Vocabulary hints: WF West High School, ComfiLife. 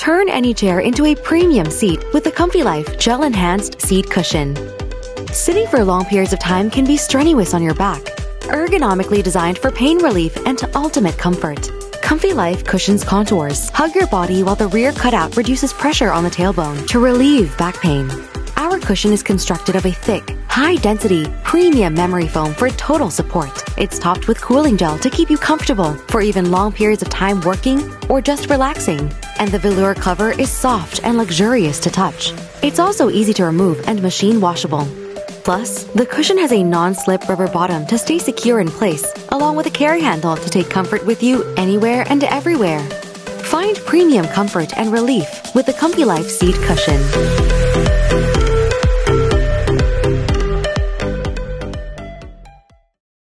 Turn any chair into a premium seat with the ComfiLife Gel Enhanced Seat Cushion. Sitting for long periods of time can be strenuous on your back. Ergonomically designed for pain relief and ultimate comfort, ComfiLife cushions contours hug your body while the rear cutout reduces pressure on the tailbone to relieve back pain. Our cushion is constructed of a thick, high-density, premium memory foam for total support. It's topped with cooling gel to keep you comfortable for even long periods of time working or just relaxing. And the velour cover is soft and luxurious to touch. It's also easy to remove and machine washable. Plus, the cushion has a non-slip rubber bottom to stay secure in place, along with a carry handle to take comfort with you anywhere and everywhere. Find premium comfort and relief with the ComfiLife Seat Cushion.